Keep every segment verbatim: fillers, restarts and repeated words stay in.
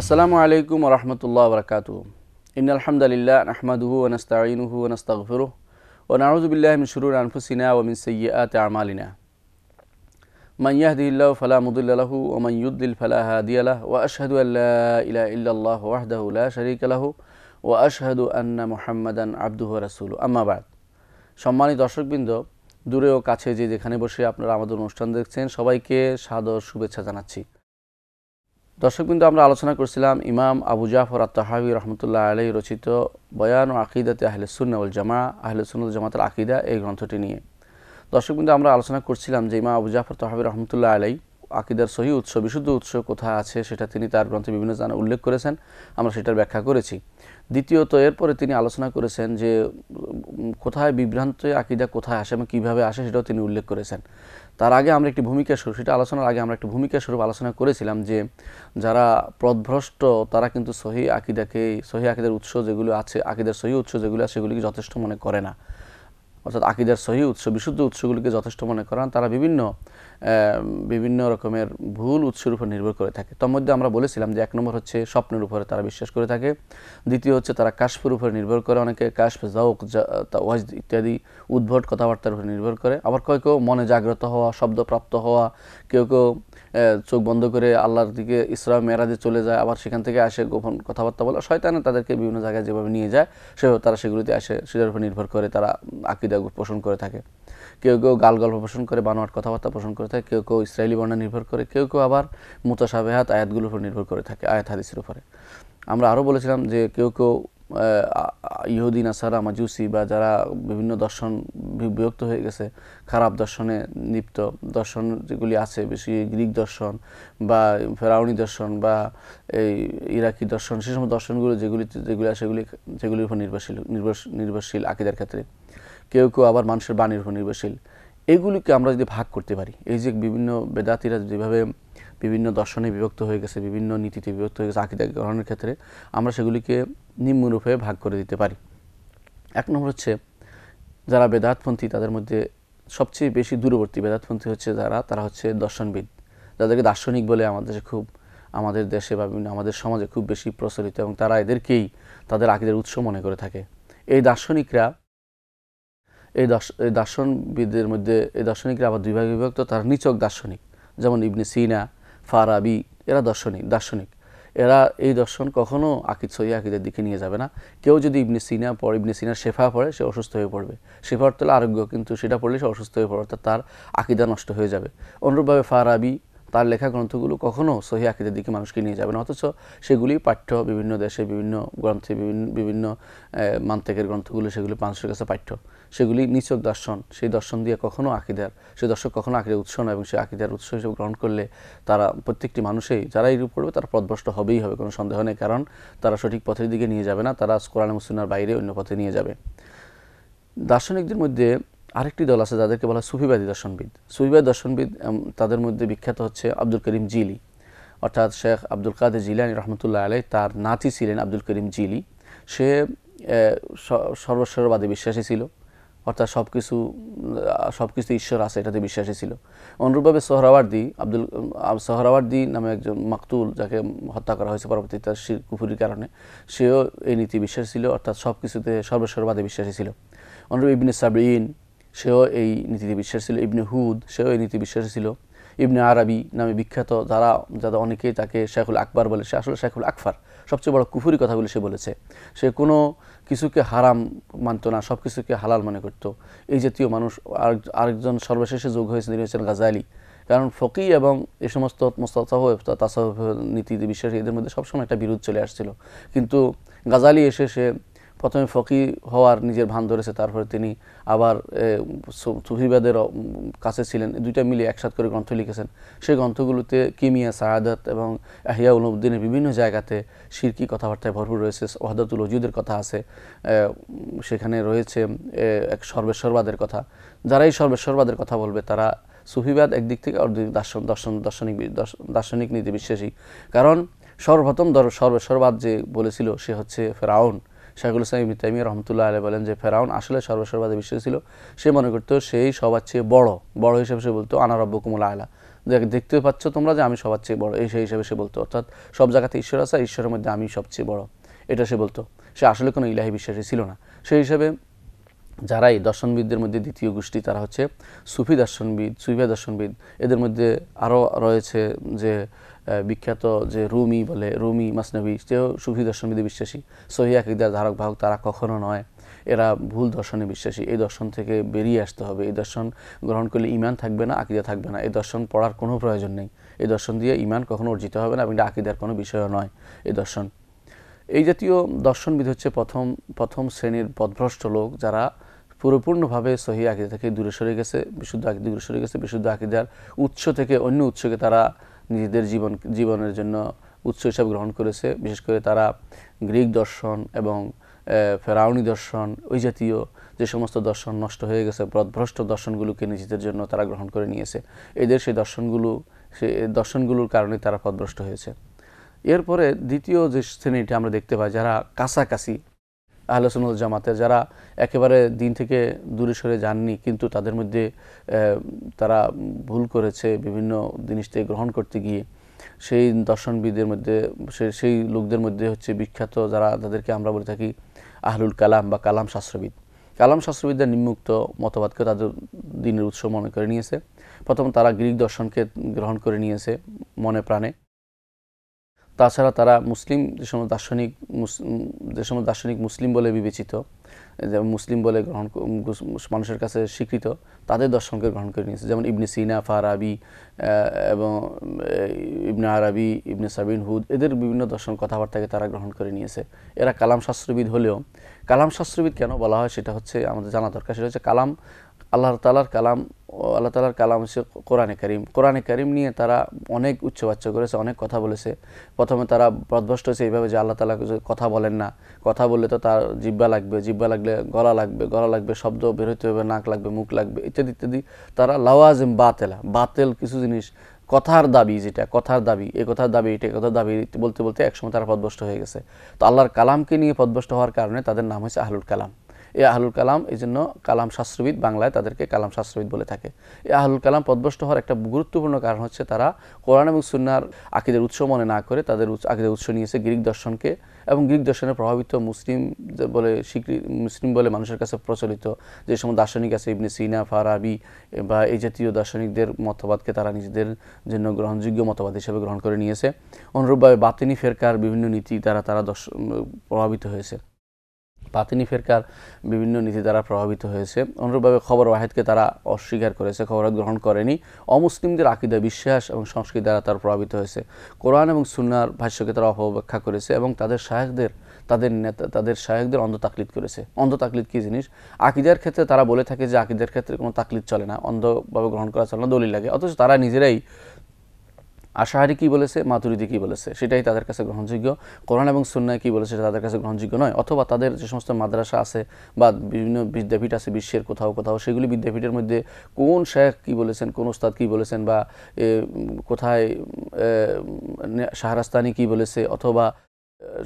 अस्सलामु अलैकुम व रहमतुल्लाहि व बरकातुहू। इन्नल हम्दलिल्लाह नहमदुहू व नस्तईनुहू व नस्तगफिरुहू व नऊज़ु बिल्लाहि मिन शुरूरि अनफुसिना व मिन सय्यिआति अमालिना। मन यहदिहिल्लाहु फला मुदिल्ल लहू व मन युद्लिल फला हादिय लहू व अशहदु अन ला इलाहा इल्लल्लाह वहदहू ला शरीका लहू व अशहदु अन्न मुहम्मदन अब्दुहू व रसूलुहू। अम्मा बाद। सम्मानित दर्शकबृंद दूरे ও কাছে যে যেখানে বসে আপনারা আমাদের অনুষ্ঠান দেখছেন সবাইকে সাদর শুভেচ্ছা জানাচ্ছি। दर्शकबिंदु आमरा आलोचना करছিলাম इमाम आबू जाफर आत-ताहावी रहमतुल्लाह आलैहि रचित बयान ओ आकीदाते आहले सुन्नाह वल जामा आहले सुन्नाह वल जामातेर आकीदा এই গ্রন্থটি নিয়ে দর্শকবিন্দু আমরা আলোচনা করছিলাম যে ইমাম আবু জাফর তাহাবী রহমতুল্লাহ আলাইহি আকিদার সহি উৎস বিশুদ্ধ উৎস কোথায় আছে সেটা তিনি তার গ্রন্থে বিভিন্ন জায়গায় উল্লেখ করেছেন আমরা সেটার ব্যাখ্যা করেছি। দ্বিতীয়ত এরপরে তিনি আলোচনা করেছেন যে কোথায় বিভ্রান্ত আকীদা কোথায় আসে এবং কিভাবে আসে সেটাও তিনি উল্লেখ করেছেন। তার আগে আমরা একটি ভূমিকা স্বরূপ সেটা আলোচনার আগে আমরা একটি ভূমিকা স্বরূপ আলোচনা করেছিলাম যে যারা পথভ্রষ্ট তারা কিন্তু সহি আকীদাকে সহি আকীদার উৎস যেগুলো আছে আকীদার সহি উৎস যেগুলো আছে সেগুলোকে যথেষ্ট মনে করে না। অর্থাৎ আকীদার সহি উৎস বিশুদ্ধ উৎসগুলোকে যথেষ্ট মনে করেন তারা বিভিন্ন বিভিন্ন রকমের ভুল উৎসের উপর নির্ভর করে থাকে। তার মধ্যে আমরা বলেছিলাম যে এক নম্বর হচ্ছে স্বপ্নের উপরে তারা বিশ্বাস করে থাকে, দ্বিতীয় হচ্ছে তারা কাশফের উপর নির্ভর করে, অনেকে কাশফ যাওক তাওয়াজদ ইত্যাদি উদ্ভট কথাবার্তার উপর নির্ভর করে, আবার কেউ কেউ মনে জাগ্রত হওয়া শব্দপ্রাপ্ত হওয়া, কেউ কেউ চোখ বন্ধ করে আল্লাহর দিকে ইসরা মেরাজে চলে যায়, আবার সেখান থেকে আসে গোপন কথাবার্তা বলা, শয়তান তাদেরকে বিভিন্ন জায়গায় যেভাবে নিয়ে যায় সেভাবে তারা সেগুলোতে আসে সেটার উপর নির্ভর করে তারা আকীদা পোষণ করে থাকে। কেউ কেউ গাল গল্প পোষণ করে বানোয়াট কথাবার্তা পোষণ করে থাকে, কেউ কেউ ইসরায়েলি বর্ণনা নির্ভর করে, কেউ কেউ আবার মুতাশাবিহাত আয়াতগুলোর উপর নির্ভর করে থাকে আয়াত হাদিসের উপরে। আমরা আরও বলেছিলাম যে কেউ কেউ ইহুদি নাসারা মাজুসি বা যারা বিভিন্ন দর্শন বিভক্ত হয়ে গেছে খারাপ দর্শনে লিপ্ত দর্শন যেগুলি আছে বেশি গ্রিক দর্শন বা ফেরাউনি দর্শন বা এই ইরাকি দর্শন সেই সমস্ত দর্শনগুলো যেগুলি যেগুলি সেগুলি সেগুলির উপর নির্ভরশীল নির্ভরশীল আকীদার ক্ষেত্রে কেউ কেউ আবার মানুষের বাণীর উপর নির্ভরশীল। এগুলিকে আমরা যদি ভাগ করতে পারি এই যে বিভিন্ন বেদাতীরা যেভাবে বিভিন্ন দর্শনে বিভক্ত হয়ে গেছে বিভিন্ন নীতিতে বিভক্ত হয়ে গেছে আকীদা গ্রহণের ক্ষেত্রে আমরা সেগুলিকে নিম্নরূপে ভাগ করে দিতে পারি। এক নম্বর হচ্ছে যারা বেদাতপন্থী তাদের মধ্যে সবচেয়ে বেশি দূরবর্তী বেদাতপন্থী হচ্ছে যারা তারা হচ্ছে দর্শনবিদ, যাদেরকে দার্শনিক বলে আমাদের খুব আমাদের দেশে বা বিভিন্ন আমাদের সমাজে খুব বেশি প্রচলিত এবং তারা এদেরকেই তাদের আকীদার উৎস মনে করে থাকে। এই দার্শনিকরা এই দার্শনবিদদের মধ্যে এই দার্শনিকরা আবার দুই ভাগে বিভক্ত, তার নিচক দার্শনিক যেমন ইবনে সিনা ফারাবি এরা দার্শনিক দার্শনিক এরা এই দর্শন কখনো আকীদ সহি আকীদার দিকে নিয়ে যাবে না। কেউ যদি ইবনে সিনা পড়ে ইবনে সিনার শেফা পড়ে সে অসুস্থ হয়ে পড়বে, শেফার তলে আরোগ্য কিন্তু সেটা পড়লে সে অসুস্থ হয়ে পড়ে অর্থাৎ তার আকীদা নষ্ট হয়ে যাবে। অনুরূপভাবে ফারাবি তার লেখা গ্রন্থগুলো কখনো সহি আকীদার দিকে মানুষকে নিয়ে যাবে না, অথচ সেগুলি পাঠ্য বিভিন্ন দেশে বিভিন্ন গ্রন্থে বিভিন্ন বিভিন্ন মান্তেকের গ্রন্থগুলো সেগুলি মানুষের কাছে পাঠ্য সেগুলি নিচক দর্শন। সেই দর্শন দিয়ে কখনো আকীদার সেই দর্শক কখনো আকীদার উৎস না এবং সেই আকীদার উৎস হিসেবে গ্রহণ করলে তারা প্রত্যেকটি মানুষেই যারা এরূপ করবে তারা পথভ্রষ্ট হবেই হবে কোনো সন্দেহ নেই, কারণ তারা সঠিক পথের দিকে নিয়ে যাবে না, তারা কোরআন ও সুন্নাহর বাইরে অন্য পথে নিয়ে যাবে। দার্শনিকদের মধ্যে আরেকটি দল আছে যাদেরকে বলা সুফিবাদী দর্শনবিদ। সুফিবাদী দর্শনবিদ তাদের মধ্যে বিখ্যাত হচ্ছে আব্দুল করিম জিলি, অর্থাৎ শেখ আব্দুল কাদের জিলানী রহমতুল্লাহ আলাইহি তার নাতি ছিলেন আব্দুল করিম জিলি। সে সর্বশ্বরবাদে বিশ্বাসী ছিল, অর্থাৎ সব কিছু সব কিছু ঈশ্বর আছে এটাতে বিশ্বাসী ছিল। অনুরূপভাবে সোহরাওয়ার্দী আব্দুল সোহরাওয়ার্দী নামে একজন মাকতুল যাকে হত্যা করা হয়েছে পরবর্তীতে তার কুফরির কারণে, সেও এই নীতি বিশ্বাসী ছিল অর্থাৎ সব কিছুতে সর্বশ্বরবাদে বিশ্বাসী ছিল। অনুরূপ ইবনে সাবরিন সেও এই নীতিতে বিশ্বাস ছিল, ইবনে হুদ সেও এই নীতি বিশ্বাসী ছিল, ইবনে আরবি নামে বিখ্যাত যারা যাদের অনেকেই তাকে শেখুল আকবার বলে সে আসলে শেখুল আকফার সবচেয়ে বড় কুফুরি কথাগুলি সে বলেছে। সে কোনো কিছুকে হারাম মানত না, সব কিছুকে হালাল মনে করত। এই জাতীয় মানুষ আরেকজন সর্বশেষে যোগ হয়েছে তিনি হচ্ছেন গাজালি, কারণ ফকি এবং এই সমস্ত মুস্তাতাহব তাসাউফ নীতিতে বিশ্বাসী এদের মধ্যে সবসময় একটা বিরোধ চলে আসছিল, কিন্তু গাজালি এসে সে প্রথমে ফকি হওয়ার নিজের ভান ধরেছে, তারপরে তিনি আবার সুফিবাদের কাছে ছিলেন, দুইটা মিলিয়ে একসাথে করে গ্রন্থ লিখেছেন। সেই গ্রন্থগুলোতে কিমিয়া সাআদাত এবং ইহইয়া উলুমুদ্দিনের বিভিন্ন জায়গাতে শিরকি কথাবার্তায় ভরপুর রয়েছে, ওয়াহদাতুল ওজুদের কথা আছে, সেখানে রয়েছে এক সর্বেশ্বরবাদের কথা। যারা এই সর্বেশ্বরবাদের কথা বলবে তারা সুফিবাদ একদিক থেকে আর দর্শন দর্শন দার্শনিক দার্শনিক নীতি বিশ্বাসী, কারণ সর্বপ্রথম সর্বেশ্বরবাদ যে বলেছিল সে হচ্ছে ফেরাউন। শাইখুল ইসলাম ইবনে তাইমিয়া রহমতুল্লাহ আলাইহি বলেন যে ফেরাউন আসলে সর্বশ্বরবাদে বিশ্বাসী ছিল, সে মনে করত সেই সবার চেয়ে বড় বড় হিসেবে সে বলতো আনা রাব্বুকুমুল আ'লা দেখতে পাচ্ছ তোমরা যে আমি সবার চেয়ে বড়, এই সেই হিসেবে সে বলতো। অর্থাৎ সব জায়গাতে ঈশ্বর আছে, ঈশ্বরের মধ্যে আমি সবচেয়ে বড়, এটা সে বলতো। সে আসলে কোনো ইলাহি বিশ্বাসী ছিল না। সেই হিসেবে যারাই দর্শনবিদদের মধ্যে দ্বিতীয় গোষ্ঠী তারা হচ্ছে সুফি দর্শনবিদ, সুফিয়া দর্শনবিদ। এদের মধ্যে আরও রয়েছে যে বিখ্যাত যে রুমি বলে, রুমি মাসনবী, সেও সুফি দর্শনবিদে বিশ্বাসী। সহিহ আকীদার ধারক বাহক তারা কখনো নয়, এরা ভুল দর্শনে বিশ্বাসী। এই দর্শন থেকে বেরিয়ে আসতে হবে। এই দর্শন গ্রহণ করলে ইমান থাকবে না, আকীদা থাকবে না। এই দর্শন পড়ার কোনো প্রয়োজন নেই। এই দর্শন দিয়ে ইমান কখনো অর্জিত হবে না এবং এটা আকীদার কোনো বিষয়ও নয়। এই দর্শন এই জাতীয় দর্শনবিদ হচ্ছে প্রথম প্রথম শ্রেণীর পথভ্রষ্ট লোক, যারা পুরোপূর্ণভাবে সহিহ আকীদা থেকে দূরে সরে গেছে, বিশুদ্ধ আকীদা দূরে সরে গেছে। বিশুদ্ধ আকীদার উৎস থেকে অন্য উৎসকে তারা নিজেদের জীবন জীবনের জন্য উৎস হিসাবে গ্রহণ করেছে। বিশেষ করে তারা গ্রিক দর্শন এবং ফেরাউনি দর্শন, ওই জাতীয় যে সমস্ত দর্শন নষ্ট হয়ে গেছে, পথভ্রষ্ট দর্শনগুলোকে নিজেদের জন্য তারা গ্রহণ করে নিয়েছে। এদের সেই দর্শনগুলো সেই দর্শনগুলোর কারণে তারা পথভ্রষ্ট হয়েছে। এরপরে দ্বিতীয় যে শ্রেণীটি আমরা দেখতে পাই, যারা কাছাকাছি আহলে সুন্নাহ ওয়াল জামাতের, যারা একেবারে দিন থেকে দূরে সরে যাননি, কিন্তু তাদের মধ্যে তারা ভুল করেছে বিভিন্ন জিনিস থেকে গ্রহণ করতে গিয়ে। সেই দর্শনবিদদের মধ্যে সেই লোকদের মধ্যে হচ্ছে বিখ্যাত, যারা তাদেরকে আমরা বলে থাকি আহলুল কালাম বা কালাম শাস্ত্রবিদ। কালাম শাস্ত্রবিদদের নিম্নোক্ত মতবাদকে তাদের দিনের উৎস মনে করে নিয়েছে। প্রথম, তারা গ্রিক দর্শনকে গ্রহণ করে নিয়েছে মনে প্রাণে। তাছাড়া তারা মুসলিম যে সমস্ত দার্শনিক যে সমস্ত দার্শনিক মুসলিম বলে বিবেচিত, যেমন মুসলিম বলে গ্রহণ মানুষের কাছে স্বীকৃত, তাদের দর্শনকে গ্রহণ করে নিয়েছে। যেমন ইবনে সিনা, ফারাবি এবং ইবনে আরাবি, ইবনে সাবিন হুদ, এদের বিভিন্ন দর্শন কথাবার্তাকে তারা গ্রহণ করে নিয়েছে। এরা কালাম শাস্ত্রবিদ হলেও কালাম শাস্ত্রবিদ কেন বলা হয় সেটা হচ্ছে আমাদের জানা দরকার। সেটা হচ্ছে কালাম আল্লাহ তাআলার কালাম আল্লাহ তাআলার কালাম হচ্ছে কোরআনে কারীম। কোরআনে কারীম নিয়ে তারা অনেক উচ্চবাচ্য করেছে, অনেক কথা বলেছে। প্রথমে তারা পথভ্রষ্ট হয়েছে এইভাবে যে আল্লাহ তাআলা কথা বলেন না, কথা বললে তো তার জিহ্বা লাগবে, জিহ্বা লাগলে গলা লাগবে, গলা লাগবে শব্দ বেরোতে হবে, নাক লাগবে, মুখ লাগবে, ইত্যাদি ইত্যাদি। তারা লাওয়াজিম বাতেলা, বাতেল কিছু জিনিস, কথার দাবি, যেটা কথার দাবি, এ কথার দাবি, এটা কথার দাবি বলতে বলতে একসময় তারা পথভ্রষ্ট হয়ে গেছে। তো আল্লাহর কালামকে নিয়ে পথভ্রষ্ট হওয়ার কারণে তাদের নাম হয়েছে আহলুল কালাম। এই আহলুল কালাম এই জন্য কালাম শাস্ত্রবিদ, বাংলায় তাদেরকে কালাম শাস্ত্রবিদ বলে থাকে। এই আহলুল কালাম পথভ্রষ্ট হওয়ার একটা গুরুত্বপূর্ণ কারণ হচ্ছে তারা কোরআন এবং সুন্নাহর আকীদার উৎস মনে না করে তাদের আকীদার উৎস নিয়েছে গ্রিক দর্শনকে, এবং গ্রিক দর্শনে প্রভাবিত মুসলিম বলে স্বীকৃত মুসলিম বলে মানুষের কাছে প্রচলিত যে সমস্ত দার্শনিক আছে, ইবনে সিনা, ফারাবি বা এই জাতীয় দার্শনিকদের মতবাদকে তারা নিজেদের জন্য গ্রহণযোগ্য মতবাদ হিসেবে গ্রহণ করে নিয়েছে। অনুরূপভাবে বাতিনি ফেরকার বিভিন্ন নীতি দ্বারা তারা প্রভাবিত হয়েছে, বাতিনি ফেরকার বিভিন্ন নীতি দ্বারা প্রভাবিত হয়েছে। অনুরূপভাবে খবর ওয়াহেদকে তারা অস্বীকার করেছে, খবর ওয়াহেদ গ্রহণ করেনি। অমুসলিমদের আকীদা, বিশ্বাস এবং সংস্কৃতি দ্বারা তারা প্রভাবিত হয়েছে। কোরআন এবং সুন্নাহর ভাষ্যকে তারা অপব্যাখ্যা করেছে এবং তাদের শায়েখদের তাদের নেতা তাদের শায়েখদের অন্ধ তাকলিদ করেছে। অন্ধ তাকলিদ কী জিনিস? আকীদার ক্ষেত্রে তারা বলে থাকে যে আকীদার ক্ষেত্রে কোনো তাকলিদ চলে না, অন্ধভাবে গ্রহণ করা চলে না, দলিল লাগে। অথচ তারা নিজেরাই আশআরি কী বলেছে, মাতুরিদি কী বলেছে, সেটাই তাদের কাছে গ্রহণযোগ্য। কোরআন এবং সুন্নাহ কী বলেছে সেটা তাদের কাছে গ্রহণযোগ্য নয়। অথবা তাদের যে সমস্ত মাদ্রাসা আছে বা বিভিন্ন বিদ্যাপীঠ আছে বিশ্বের কোথাও কোথাও, সেগুলি বিদ্যাপীঠের মধ্যে কোন শেখ কী বলেছেন, কোন ওস্তাদ কী বলেছেন, বা কোথায় শাহরাস্তানি কী বলেছে অথবা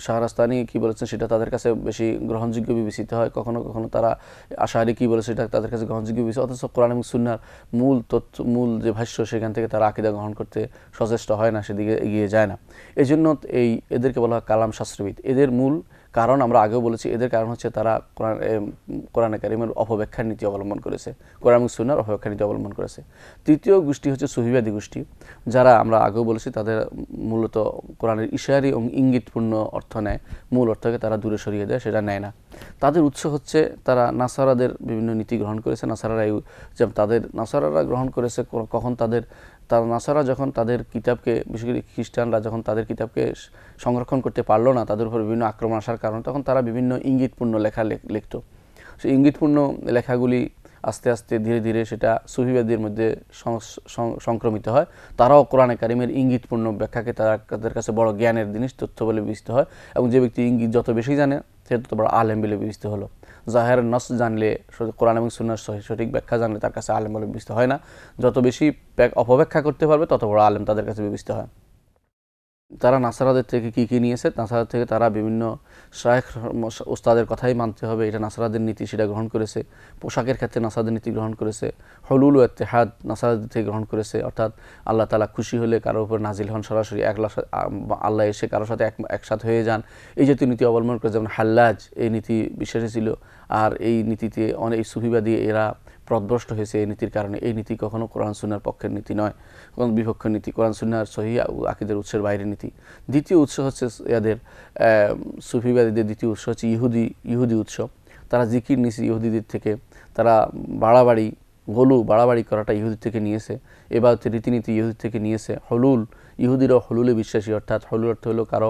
শাহরাস্তানি কী বলেছেন, সেটা তাদের কাছে বেশি গ্রহণযোগ্য বিবেচিত হয়। কখনো কখনো তারা আশআরি কী বলেছে সেটা তাদের কাছে গ্রহণযোগ্য বিবেচিত, অথচ কোরআন এবং সুন্নাহর মূল তথ্য মূল যে ভাষ্য সেখান থেকে তারা আকীদা গ্রহণ করতে সচেষ্ট হয় না, সেদিকে এগিয়ে যায় না। এই জন্য এই এদেরকে বলা হয় কালাম শাস্ত্রবিদ। এদের মূল কারণ আমরা আগেও বলেছি, এদের কারণ হচ্ছে তারা কোরআন কোরআন কারীমের অপব্যাখ্যার নীতি অবলম্বন করেছে, কোরআন এবং সুন্নাহর অপব্যাখ্যার নীতি অবলম্বন করেছে। তৃতীয় গোষ্ঠী হচ্ছে সুফিবাদী গোষ্ঠী, যারা আমরা আগেও বলেছি তাদের মূলত কোরআনের ইশারি এবং ইঙ্গিতপূর্ণ অর্থ নেয়, মূল অর্থকে তারা দূরে সরিয়ে দেয়, সেটা নেয় না। তাদের উৎস হচ্ছে তারা নাসারাদের বিভিন্ন নীতি গ্রহণ করেছে। নাসারারা যেমন তাদের নাসারারা গ্রহণ করেছে কখন তাদের তারা নাসারা যখন তাদের কিতাবকে, বিশেষ করে খ্রিস্টানরা যখন তাদের কিতাবকে সংরক্ষণ করতে পারলো না, তাদের উপর বিভিন্ন আক্রমণ আসার কারণে, তখন তারা বিভিন্ন ইঙ্গিতপূর্ণ লেখা লিখত। সেই ইঙ্গিতপূর্ণ লেখাগুলি আস্তে আস্তে ধীরে ধীরে সেটা সুফিবাদীদের মধ্যে সংক্রমিত হয়। তারাও কোরআনে কারীমের ইঙ্গিতপূর্ণ ব্যাখ্যাকে তারা তাদের কাছে বড় জ্ঞানের জিনিস, তথ্য বলে বিবেচিত হয়। এবং যে ব্যক্তি ইঙ্গিত যত বেশি জানে সে তত বড় আলেম বলে বিবেচিত হলো। জাহের নস জানলে, কোরআন এবং সুন্নাহর সঠিক ব্যাখ্যা জানলে তার কাছে আলেম বলে বিবেচিত হয় না। যত বেশি অপব্যাখ্যা করতে পারবে তত বড় আলেম তাদের কাছে বিবেচিত হয়। तारा नासारादेर थेके कि कि नियेछे नासारा थेके तारा विभिन्न शायख उस्तादेर कथाई मानते होबे एटा नासारादेर नीति सेटा ग्रहण करेछे पोशाकेर क्षेत्रे नासारादेर नीति ग्रहण करेछे हुलुल ओ इत्तेहाद नासारादेर थेके ग्रहण करेछे अर्थात आल्लाह ताआला खुशी होले कारो उपर नाजिल हन सरासरि एकला आल्लाह एसे कारो साथे एकसाथ हये जान एई जे नीति अवलम्बन करे जेमन हल्लाज एई नीति विशेष छिलो आर एई नीतिते अनेक सूफीबादी एरा प्रद्रष्ट होयेछे एई नीतिर कारणे एई नीति कखनो कुरान सुन्नाहर पक्षेर नीति नय कोन विपक्ष नीति कुरान सुन्नाहर सही आकिदार उत्सेर बाइरे नीति द्वितीय उत्स होच्छे यादेर सूफीबादीदेर द्वितीय उत्स होच्छे इहुदी इहुदी उत्स तारा जिकिर निसे इहुदीदेर थेके तारा बाड़ाबाड़ी गोलू बाड़ाबाड़ी कराटा इहुदी थेके नियेछे एबादतेर रीतिनीति इहुदी थेके नियेछे हुलूल ইহুদিরা হলুলে বিশ্বাসী অর্থাৎ হলুল অর্থ হলো কারো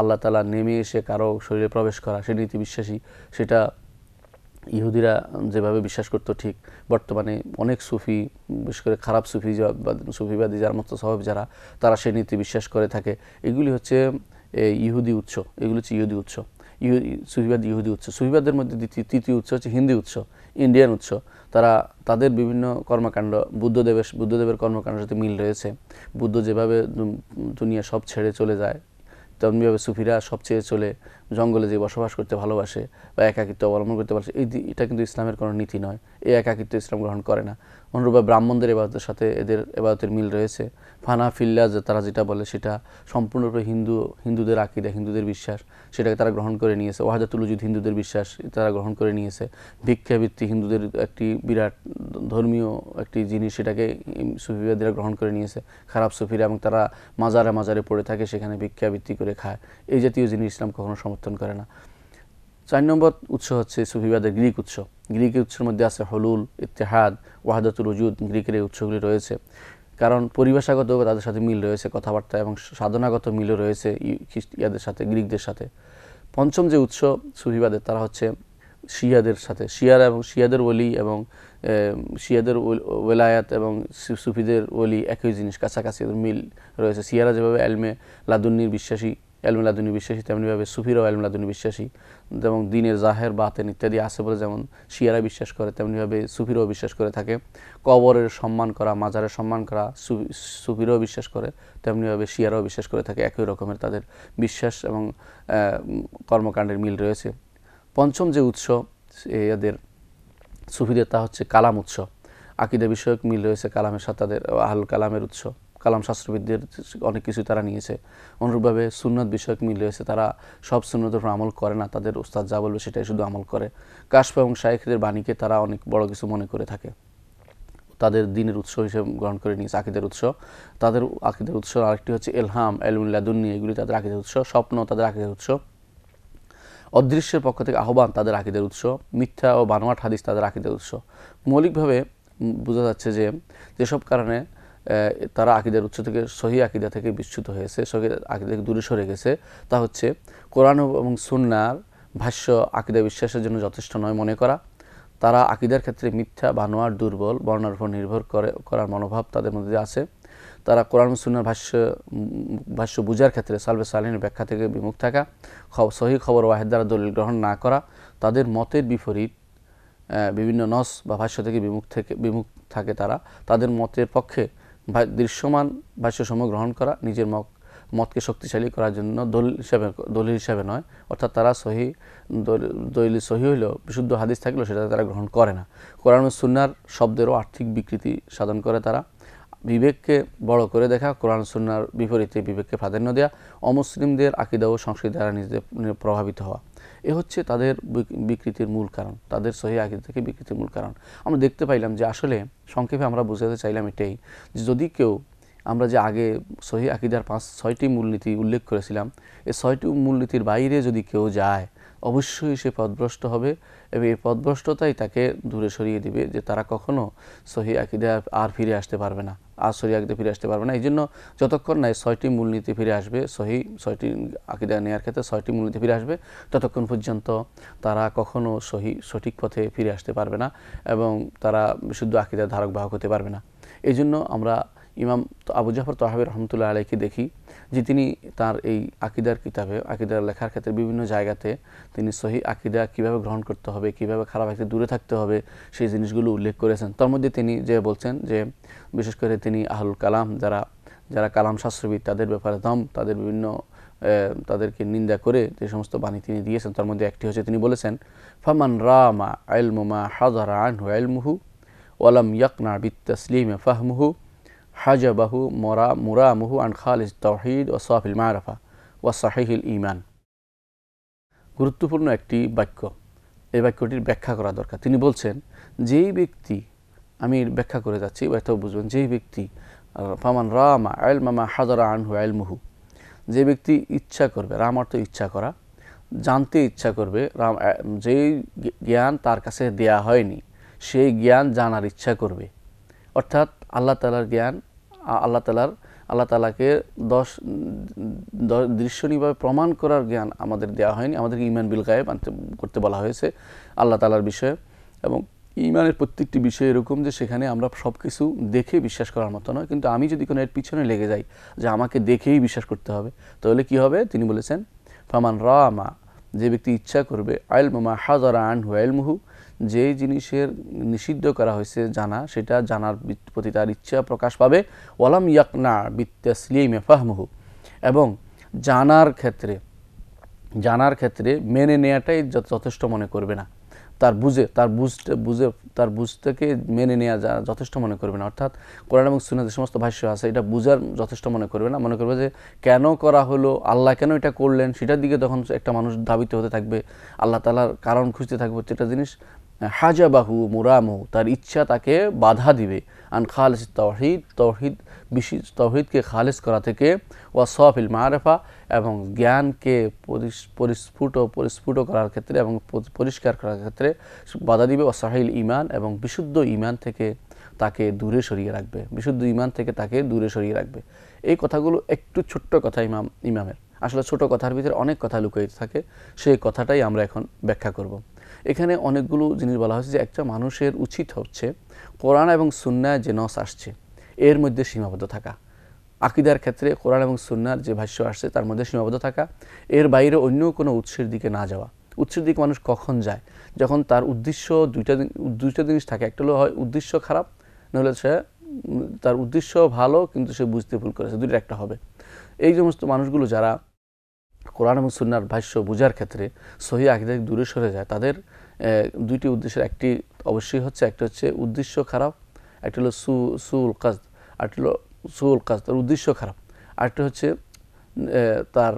আল্লাহ তাআলা নেমে এসে কারো শরীরে প্রবেশ করা সেই নীতি বিশ্বাসী সেটা ইহুদিরা যেভাবে বিশ্বাস করত ঠিক বর্তমানে অনেক সুফি বিশেষ করে খারাপ সুফি সুফিবাদী যারা মুস্তাসাব যারা তারা সেই নীতি বিশ্বাস করে থাকে এগুলি হচ্ছে ইহুদি উৎস এগুলো হচ্ছে ইহুদি উৎস সুফিবাদ ইহুদি উৎস সুফিবাদের মধ্যে তৃতীয় উৎস হচ্ছে হিন্দু উৎস ইন্ডিয়ান উৎস তারা তাদের বিভিন্ন কর্মকাণ্ড বুদ্ধদেব বুদ্ধদেবের কর্মকাণ্ডের সাথে মিল রয়েছে বুদ্ধ যেভাবে দুনিয়া সব ছেড়ে চলে যায় তেমনিভাবে সুফিরা সব ছেড়ে চলে জঙ্গলে যে বসবাস করতে ভালোবাসে বা একাকিত্ব অবলম্বন করতে ভালোবাসে এটা কিন্তু ইসলামের কোনো নীতি নয় এই একাকিত্ব ইসলাম গ্রহণ করে না অনুরূপে ব্রাহ্মণদের ইবাদতের সাথে এদের ইবাদতের মিল রয়েছে ফানা ফিল্লা যে তারা যেটা বলে সেটা সম্পূর্ণরূপে হিন্দু হিন্দুদের আকীদা হিন্দুদের বিশ্বাস সেটাকে তারা গ্রহণ করে নিয়েছে ওয়াহদাতুল উজুদ হিন্দুদের বিশ্বাস তারা গ্রহণ করে নিয়েছে ভিক্ষাবৃত্তি হিন্দুদের একটি বিরাট ধর্মীয় একটি জিনিস সেটাকে সুফিবাদীরা গ্রহণ করে নিয়েছে খারাপ সুফিরা এবং তারা মাজারে মাজারে পড়ে থাকে সেখানে ভিক্ষাবৃত্তি করে খায় এই জাতীয় জিনিস ইসলাম কখনো সমর্থন করে না चार नम्बर उत्स हे सूफीबादे ग्रीक उत्स ग्रीक उत्सर मध्य आछे हलुल इत्तेहाद वाहदातुल वजूद ग्रीकेर उत्सगुली रयेछे कारण परिभाषागत तादेर साथे मिल रयेछे कथाबार्ता एबं साधनागत मिल रयेछे ख्रिस्टियानदेर साथे ग्रीकदेर साथे पंचम जे उत्स सूफीबादे तारा हच्छे शियादेर साथे शियारा एबं शियादेर ओली एबं शियादेर वेलायात एबं सूफीदेर ओली एकई जिनिस काछाकाछि मिल रयेछे शियारा जेभावे एलमे लादुन्निर विश्वासी एलमलादुनी विश्वासी तेमनि भावे सूफिरा एलमलादुनी विश्वासी जेमन दीनेर जाहेर बातेन इत्यादि आछे बोले जेमन शियारा विश्वास करे तेमनि भावे सूफिराओ विश्वास करे थाके कबरेर सम्मान करा माजारेर सम्मान करा सूफिराओ विश्वास करे तेमनि भावे शियाराओ विश्वास करे थाके एकई रकमेर तादेर विश्वास एबं कर्मकाण्डेर मिल रयेछे पंचम जे उत्स एदेर सूफिदेर ता हच्छे कालाम उत्स आकिदा विषयक मिल रयेछे कालामेर साथे तादेर आहल कालामेर उत्स कलम शास्त्रविदদের অনেক কিছু তারা নিয়েছে অনুরূপভাবে সুন্নাত বিষয়ক মিল রয়েছে তারা সব সুন্নতের উপর আমল করে না তাদের উস্তাদ যা বলবে সেটাই শুধু আমল করে কাশফ এবং শাইখদের বাণীকে তারা অনেক বড় কিছু মনে করে থাকে তাদের দ্বীনের উৎস হিসেবে গ্রহণ করে নিয়েছে আকীদার উৎস তাদের আকীদার উৎস আরেকটি হচ্ছে ইলহাম ইলমুল লাদুন্নি এগুলি তাদের আকীদার উৎস স্বপ্ন তাদের আকীদার উৎস অদৃশ্যের পক্ষ থেকে আহ্বান তাদের আকীদার উৎস মিথ্যা ও বানোয়াট হাদিস তাদের আকীদার উৎস মৌলিকভাবে বোঝা যাচ্ছে যে যেসব কারণে তারা আকীদার উৎস থেকে সহি আকীদা থেকে বিচ্যুত হয়েছে সহি আকীদা থেকে দূরে সরে গেছে তা হচ্ছে কোরআন এবং সুন্নাহর ভাষ্য আকীদা বিশ্বাসের জন্য যথেষ্ট নয় মনে করা তারা আকীদার ক্ষেত্রে মিথ্যা বানোয়াট দুর্বল বর্ণনার উপর নির্ভর করে করার মনোভাব তাদের মধ্যে আছে তারা কোরআন ও সুন্নাহর ভাষ্য ভাষ্য বুঝার ক্ষেত্রে সালফে সালেহিনের ব্যাখ্যা থেকে বিমুখ থাকা সহি খবর ওয়াহিদ দ্বারা দলিল গ্রহণ না করা তাদের মতের বিপরীত বিভিন্ন নস বা ভাষ্য থেকে বিমুখ থেকে বিমুখ থাকে তারা তাদের মতের পক্ষে दृश्यमान भाष्यसमूह ग्रहण करा निजे मत मत के शक्तिशाली करार जन्य दलिल हिसाबे दलिल हिसाबे नय अर्थात तारा सही दलिल सही हइलो विशुद्ध हादिस थाकलो सेटा तारा ग्रहण करे ना कुरान ओ सुन्नाहर शब्देरो आर्थिक विकृति साधन करे तारा विवेकके बड़ो करे देखा कुरान सुन्नाहर विपरीते विवेकके प्राधान्य देया अमुस्लिमदेर आकिदा ओ संस्कृति द्वारा निजे प्रभावित हवा ए हच्छे तादेर विकृतिर मूल कारण तादेर सही आकिदा थेके विकृतिर मूल कारण आमरा देखते पाइलाम जे आसले संक्षेपे आमरा बोझाते चाइलाम एटाई जे जदि केउ आमरा जे आगे सही आकिदार पाँच छयटी मूलनीति उल्लेख करेछिलाम ए छयटी मूलनीतिर बाइरे जदि केउ जाय अवश्यई से पथभ्रष्ट हबे एबं ए पथभ्रष्टताई ताके दूरे सरिये दिबे जे तारा कखनो सही आकिदा आर फिरे आसते पारबे ना আর সহি আকীদা ফিরে আসতে পারবে না এইজন্য যতক্ষণ না ছয়টি মূলনীতি ফিরে আসবে সহি ছয়টি আকীদা নেয়ার ক্ষেত্রে ছয়টি মূলনীতি ফিরে আসবে ততক্ষণ পর্যন্ত তারা কখনো সহি সঠিক পথে ফিরে আসতে পারবে না এবং তারা বিশুদ্ধ আকীদার ধারক বাহক হতে পারবে না এইজন্য আমরা ইমাম আবু জাফর তাহাবী রাহমাতুল্লাহ আলাইহি দেখি যে তিনি তার এই আকীদার কিতাবে আকীদার লেখার ক্ষেত্রে বিভিন্ন জায়গাতে তিনি সহি আকীদা কিভাবে গ্রহণ করতে হবে কিভাবে খারাপ আকীদা দূরে থাকতে হবে সেই জিনিসগুলো উল্লেখ করেছেন তার মধ্যে তিনি যে বলছেন যে বিশেষ করে তিনি আহলুল কালাম যারা যারা কালাম শাস্ত্রবিদ তাদের ব্যাপারে দাম তাদের বিভিন্ন তাদেরকে নিন্দা করে যে সমস্ত বাণী তিনি দিয়েছেন তার মধ্যে একটি হচ্ছে তিনি বলেছেন ফামান রামা ইলমু মা হাযারা আনহু ইলমুহু ওয়া লাম ইয়াকনা বিতসলিম ফাহমুহু হাজাবাহু মুরা মুরামুহু আন খালিস তাওহীদ ওয়া সাফিল মা'রিফা ওয়া সহীহিল ঈমান। গুরুত্বপূর্ণ একটি বাক্য, এই বাক্যটির ব্যাখ্যা করা দরকার। তিনি বলছেন যেই ব্যক্তি, আমি ব্যাখ্যা করে যাচ্ছি এটাও বুঝবেন, যেই ব্যক্তি ফামান রামা ইলমু মা হাযারা আনহু ইলমুহু, যে ব্যক্তি ইচ্ছা করবে, রাম অর্থ ইচ্ছা করা, জানতে ইচ্ছা করবে, রাম যেই জ্ঞান তার কাছে দেয়া হয়নি সেই জ্ঞান জানার ইচ্ছা করবে, অর্থাৎ আল্লাহ তাআলার জ্ঞান, আল্লাহ তাআলার আল্লাহ তাআলাকে দশ দৃশ্যনীয়ভাবে প্রমাণ করার জ্ঞান আমাদের দেয়া হয়নি, আমাদেরকে ঈমান বিল গায়েব আনতে করতে বলা হয়েছে আল্লাহ তাআলার বিষয়ে, এবং ঈমানের প্রত্যেকটি বিষয় এরকম যে সেখানে আমরা সব কিছু দেখে বিশ্বাস করার মতো নয়, কিন্তু আমি যদি কোনো এর পিছনে লেগে যাই যে আমাকে দেখেই বিশ্বাস করতে হবে তাহলে কি হবে। তিনি বলেছেন ফামান রামা, যে ব্যক্তি ইচ্ছা করবে, ইলমু মা হাযারা আনহু ইলমুহু, যে জিনিসের নিষিদ্ধ করা হয়েছে জানা সেটা জানার প্রতি তার ইচ্ছা প্রকাশ পাবে, ওয়া লাম ইয়াকনা বিতাসলিমে ফাহমুহু, এবং জানার ক্ষেত্রে জানার ক্ষেত্রে মেনে নেয়াটাই যথেষ্ট মনে করবে না, তার বুঝে তার বুঝতে বুঝে তার বুঝটাকে মেনে নেওয়া যা যথেষ্ট মনে করবে না, অর্থাৎ কোরআন এবং সুন্নাহর যে সমস্ত ভাষ্য আছে এটা বুঝার যথেষ্ট মনে করবে না, মনে করবে যে কেন করা হলো, আল্লাহ কেন এটা করলেন সেটার দিকে তখন একটা মানুষ ধাবিত হতে থাকবে, আল্লাহ তাআলার কারণ খুঁজতে থাকবে। প্রত্যেকটা জিনিস হাজাবাহু মুরামু, তার ইচ্ছা তাকে বাধা দিবে, আন খালিস তাওহীদ, তাওহীদ বিশেষ তাওহীদকে খালিস করা থেকে, ওয়া সাফিল মা'রিফা, এবং জ্ঞানকে পরিস্ফুট পরিস্ফুট করার ক্ষেত্রে এবং পরিষ্কার করার ক্ষেত্রে বাধা দিবে, ওয়া সহীহিল ঈমান, এবং বিশুদ্ধ ঈমান থেকে তাকে দূরে সরিয়ে রাখবে, বিশুদ্ধ ঈমান থেকে তাকে দূরে সরিয়ে রাখবে। এই কথাগুলো একটু ছোট্ট কথা ইমাম ইমামের, আসলে ছোট কথার ভিতরে অনেক কথা লুকিয়ে থাকে, সেই কথাটাই আমরা এখন ব্যাখ্যা করব। এখানে অনেকগুলো জিনিস বলা হয়েছে যে একটা মানুষের উচিত হচ্ছে কোরআন এবং সুন্নাহর যে নস আসছে এর মধ্যে সীমাবদ্ধ থাকা, আকীদার ক্ষেত্রে কোরআন এবং সুন্নাহর যে ভাষ্য আসছে তার মধ্যে সীমাবদ্ধ থাকা, এর বাইরে অন্য কোনো উৎসের দিকে না যাওয়া। উৎসের দিকে মানুষ কখন যায়, যখন তার উদ্দেশ্য দুইটা দুইটা জিনিস থাকে, একটা হলো হয় উদ্দেশ্য খারাপ, নাহলে সে তার উদ্দেশ্য ভালো কিন্তু সে বুঝতে ভুল করেছে, দুইটা একটা হবে। এই সমস্ত মানুষগুলো যারা কোরআন এবং সুন্নাহর ভাষ্য বোঝার ক্ষেত্রে সহিহ আকীদা থেকে দূরে সরে যায় তাদের দুইটি উদ্দেশ্যের একটি অবশ্যই হচ্ছে, একটা হচ্ছে উদ্দেশ্য খারাপ, একটা হলো সু সুল কাজদ একটা হলো সুল কাজদ তার উদ্দেশ্য খারাপ, আরেকটা হচ্ছে তার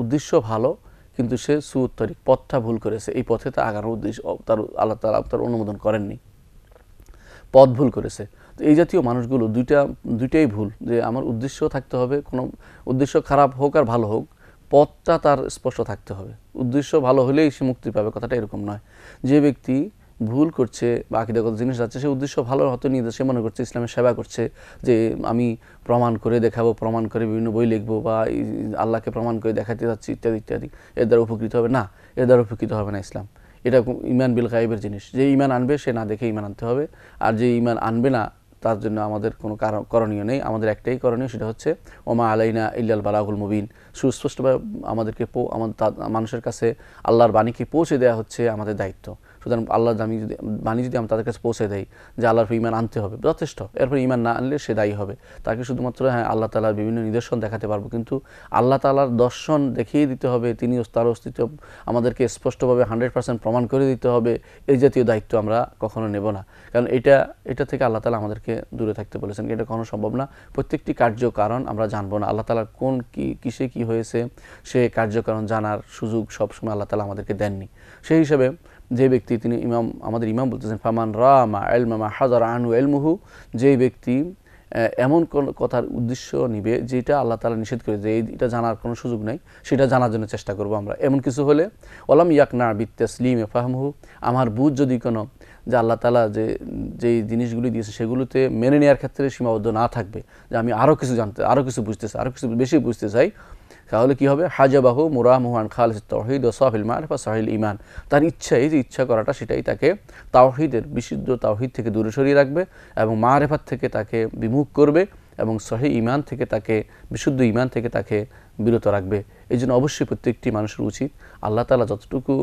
উদ্দেশ্য ভালো কিন্তু সে সুতরিক পথটা ভুল করেছে, এই পথে তা আগানোর উদ্দেশ্য তার আল্লাহ তাআলা তার অনুমোদন করেননি, পথ ভুল করেছে। তো এই জাতীয় মানুষগুলো দুইটা দুইটাই ভুল, যে আমার উদ্দেশ্য থাকতে হবে, কোনো উদ্দেশ্য খারাপ হোক আর ভালো হোক পথটা তার স্পষ্ট থাকতে হবে, উদ্দেশ্য ভালো হলেই সে মুক্তি পাবে কথাটা এরকম নয়। যে ব্যক্তি ভুল করছে বা আকীদাগত জিনিস যাচ্ছে সে উদ্দেশ্য ভালো হতে নিয়ে সে মনে করছে ইসলামের সেবা করছে, যে আমি প্রমাণ করে দেখাবো, প্রমাণ করে বিভিন্ন বই লিখবো বা আল্লাহকে প্রমাণ করে দেখাতে যাচ্ছি ইত্যাদি ইত্যাদি, এর দ্বারা উপকৃত হবে না, এর দ্বারা উপকৃত হবে না ইসলাম। এটা ঈমান বিল গায়েবের জিনিস, যে ঈমান আনবে সে না দেখে ঈমান আনতে হবে, আর যে ঈমান আনবে না তার জন্য আমাদের কোনো করণীয় নেই, আমাদের একটাই করণীয় সেটা হচ্ছে ওমা আলাইনা ইল্লাল বালাগুল মুবিন, সুস্পষ্টভাবে আমাদেরকে আমাদের মানুষের কাছে আল্লাহর বাণীকে পৌঁছে দেওয়া হচ্ছে আমাদের দায়িত্ব। সুতরাং আল্লাহর দামি যদি বাণী যদি আমি তাদের কাছে পৌঁছে দেই যে আল্লাহর পর ঈমান আনতে হবে যথেষ্ট, এরপর ঈমান না আনলে সে দায়ী হবে, তাকে শুধুমাত্র হ্যাঁ আল্লাহ তাআলার বিভিন্ন নিদর্শন দেখাতে পারবো কিন্তু আল্লাহ তাআলার দর্শন দেখিয়ে দিতে হবে, তিনি তার অস্তিত্ব আমাদেরকে স্পষ্টভাবে হান্ড্রেড পার্সেন্ট প্রমাণ করে দিতে হবে, এই জাতীয় দায়িত্ব আমরা কখনো নেব না, কারণ এটা এটা থেকে আল্লাহ তাআলা আমাদেরকে দূরে থাকতে বলেছেন, এটা কখনো সম্ভব না। প্রত্যেকটি কার্যকারণ আমরা জানবো না, আল্লাহ তাআলার কোন কী কিসে কী হয়েছে সে কার্যকারণ জানার সুযোগ সবসময় আল্লাহ তাআলা আমাদেরকে দেননি। সেই হিসাবে যে ব্যক্তি, তিনি ইমাম আমাদের ইমাম বলতেছেন ফামান রামা ইলমু মা হাযারা আনহু ইলমুহু, যে ব্যক্তি এমন কোন কথার উদ্দেশ্য নিবে যেটা আল্লাহ তাআলা নিষেধ করে, যে এটা জানার কোনো সুযোগ নাই সেটা জানার জন্য চেষ্টা করব আমরা, এমন কিছু হলে ওয়া লাম ইয়াকনা বিতাসলিমে ফাহমুহু, আমার বুঝ যদি কোনো যে আল্লাহ তাআলা যে যেই জিনিসগুলি দিয়েছে সেগুলোতে মেনে নেওয়ার ক্ষেত্রে সীমাবদ্ধ না থাকবে, যে আমি আরও কিছু জানতে আরও কিছু বুঝতে চাই আরও কিছু বেশি বুঝতে চাই, তাহলে কী হবে, হাজাবাহু মুরামুহু আন খালিসিত তাওহীদ ওয়া সাফিল মা'রিফা সহীহিল ঈমান, তার ইচ্ছা এই যে ইচ্ছা করাটা সেটাই তাকে তাওহীদের বিশুদ্ধ তাওহীদ থেকে দূরে সরিয়ে রাখবে এবং মা'রিফাত থেকে তাকে বিমুখ করবে এবং সহীহ ঈমান থেকে তাকে বিশুদ্ধ ঈমান থেকে তাকে বিরত রাখবে। এই জন্য অবশ্যই প্রত্যেকটি মানুষের উচিত আল্লাহ তাআলা যতটুকু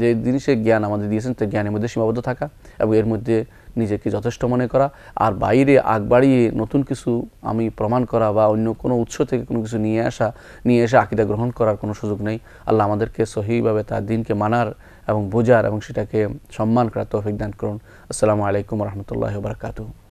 যে জিনিসের জ্ঞান আমাদের দিয়েছেন তার জ্ঞানের মধ্যে সীমাবদ্ধ থাকা এবং এর মধ্যে নিজেকে যথেষ্ট মনে করা আর বাইরে আগ বাড়িয়ে নতুন কিছু আমি প্রমাণ করা বা অন্য কোনো উৎস থেকে কোনো কিছু নিয়ে আসা নিয়ে এসে আকীদা গ্রহণ করার কোনো সুযোগ নেই আল্লাহ আমাদেরকে সহিভাবে তার দ্বীনকে মানার এবং বোঝার এবং সেটাকে সম্মান করার তৌফিক দান করুন আসসালামু আলাইকুম ওয়া রাহমাতুল্লাহি ওয়া বারাকাতুহু